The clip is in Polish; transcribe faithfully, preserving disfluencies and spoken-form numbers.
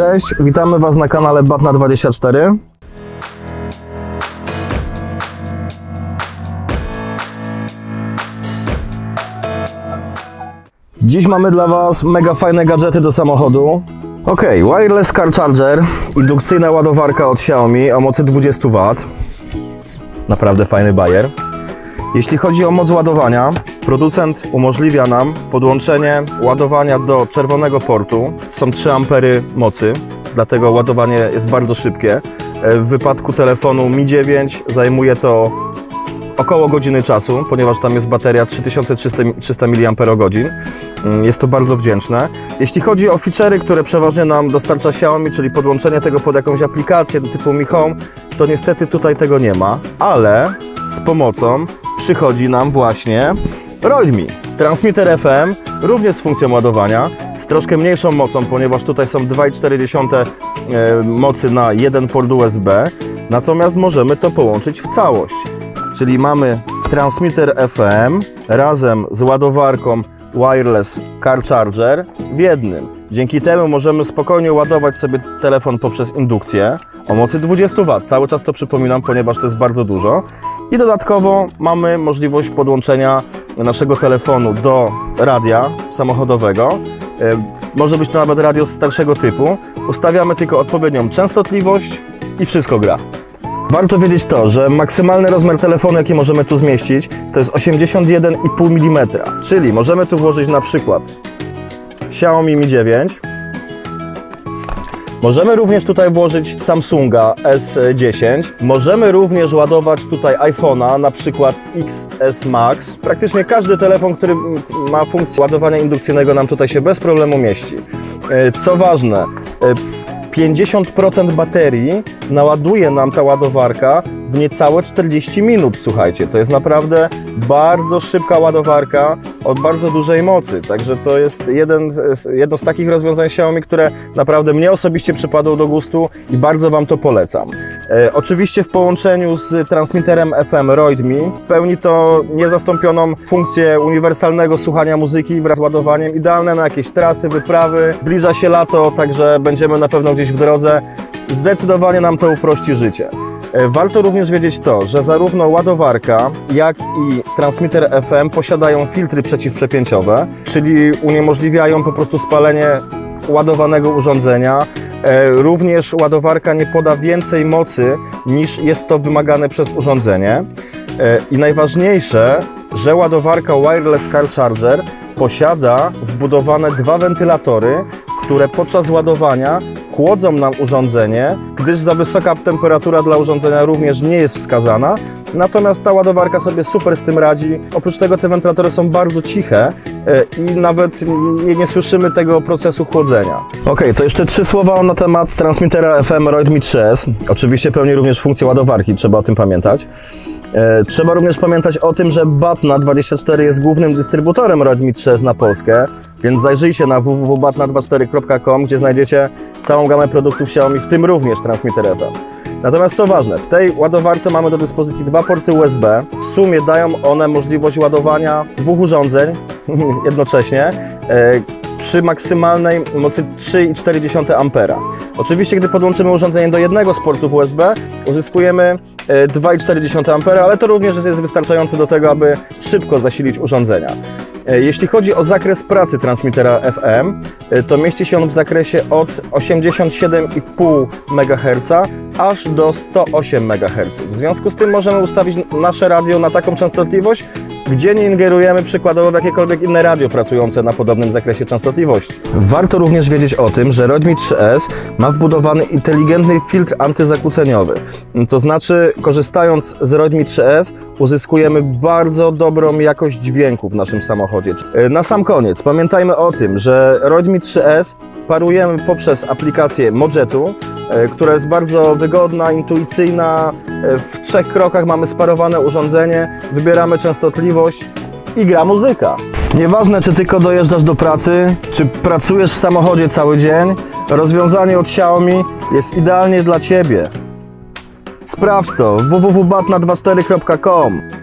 Cześć, witamy Was na kanale batna dwadzieścia cztery. Dziś mamy dla Was mega fajne gadżety do samochodu. Ok, wireless car charger, indukcyjna ładowarka od Xiaomi o mocy dwadzieścia watów. Naprawdę fajny bajer. Jeśli chodzi o moc ładowania, producent umożliwia nam podłączenie ładowania do czerwonego portu. Są trzy ampery mocy, dlatego ładowanie jest bardzo szybkie. W wypadku telefonu Mi dziewięć zajmuje to około godziny czasu, ponieważ tam jest bateria trzy tysiące trzysta miliamperogodzin. Jest to bardzo wdzięczne. Jeśli chodzi o feature'y, które przeważnie nam dostarcza Xiaomi, czyli podłączenie tego pod jakąś aplikację typu Mi Home, to niestety tutaj tego nie ma, ale z pomocą przychodzi nam właśnie Roidmi. Transmitter F M, również z funkcją ładowania, z troszkę mniejszą mocą, ponieważ tutaj są dwa i cztery dziesiąte mocy na jeden port U S B, natomiast możemy to połączyć w całość. Czyli mamy transmitter F M razem z ładowarką wireless car charger w jednym. Dzięki temu możemy spokojnie ładować sobie telefon poprzez indukcję o mocy dwadzieścia watów. Cały czas to przypominam, ponieważ to jest bardzo dużo. I dodatkowo mamy możliwość podłączenia naszego telefonu do radia samochodowego. Może być to nawet radio starszego typu. Ustawiamy tylko odpowiednią częstotliwość i wszystko gra. Warto wiedzieć to, że maksymalny rozmiar telefonu, jaki możemy tu zmieścić, to jest osiemdziesiąt jeden i pół milimetra, czyli możemy tu włożyć na przykład Xiaomi Mi dziewięć, możemy również tutaj włożyć Samsunga S dziesięć, możemy również ładować tutaj iPhone'a, na przykład X S Max. Praktycznie każdy telefon, który ma funkcję ładowania indukcyjnego, nam tutaj się bez problemu mieści. Co ważne, pięćdziesiąt procent baterii naładuje nam ta ładowarka w niecałe czterdzieści minut, słuchajcie. To jest naprawdę bardzo szybka ładowarka o bardzo dużej mocy. Także to jest jeden z, jedno z takich rozwiązań Xiaomi, które naprawdę mnie osobiście przypadło do gustu i bardzo Wam to polecam. E, oczywiście w połączeniu z transmitterem F M Roidmi pełni to niezastąpioną funkcję uniwersalnego słuchania muzyki wraz z ładowaniem. Idealne na jakieś trasy, wyprawy. Zbliża się lato, także będziemy na pewno gdzieś w drodze. Zdecydowanie nam to uprości życie. Warto również wiedzieć to, że zarówno ładowarka, jak i transmitter F M posiadają filtry przeciwprzepięciowe, czyli uniemożliwiają po prostu spalenie ładowanego urządzenia. Również ładowarka nie poda więcej mocy, niż jest to wymagane przez urządzenie. I najważniejsze, że ładowarka wireless car charger posiada wbudowane dwa wentylatory, które podczas ładowania chłodzą nam urządzenie, gdyż za wysoka temperatura dla urządzenia również nie jest wskazana. Natomiast ta ładowarka sobie super z tym radzi. Oprócz tego te wentylatory są bardzo ciche i nawet nie, nie słyszymy tego procesu chłodzenia. Ok, to jeszcze trzy słowa na temat transmittera F M Roidmi trzy S. Oczywiście pełni również funkcję ładowarki, trzeba o tym pamiętać. Trzeba również pamiętać o tym, że batna dwadzieścia cztery jest głównym dystrybutorem Roidmi trzy S na Polskę, więc zajrzyjcie na w w w kropka batna dwadzieścia cztery kropka com, gdzie znajdziecie całą gamę produktów Xiaomi, w tym również transmitter F M. Natomiast co ważne, w tej ładowarce mamy do dyspozycji dwa porty U S B. W sumie dają one możliwość ładowania dwóch urządzeń jednocześnie przy maksymalnej mocy trzy i cztery dziesiąte ampera. Oczywiście, gdy podłączymy urządzenie do jednego z portów U S B, uzyskujemy dwa i cztery dziesiąte ampera, ale to również jest wystarczające do tego, aby szybko zasilić urządzenia. Jeśli chodzi o zakres pracy transmittera F M, to mieści się on w zakresie od osiemdziesiąt siedem i pół megaherca aż do sto osiem megaherców. W związku z tym możemy ustawić nasze radio na taką częstotliwość, gdzie nie ingerujemy przykładowo w jakiekolwiek inne radio pracujące na podobnym zakresie częstotliwości. Warto również wiedzieć o tym, że Roidmi trzy S ma wbudowany inteligentny filtr antyzakłóceniowy. To znaczy, korzystając z Roidmi trzy S uzyskujemy bardzo dobrą jakość dźwięku w naszym samochodzie. Na sam koniec pamiętajmy o tym, że Roidmi trzy S parujemy poprzez aplikację Modżetu, która jest bardzo wygodna, intuicyjna. W trzech krokach mamy sparowane urządzenie, wybieramy częstotliwość i gra muzyka. Nieważne, czy tylko dojeżdżasz do pracy, czy pracujesz w samochodzie cały dzień, rozwiązanie od Xiaomi jest idealnie dla Ciebie. Sprawdź to w w w kropka batna dwadzieścia cztery kropka com.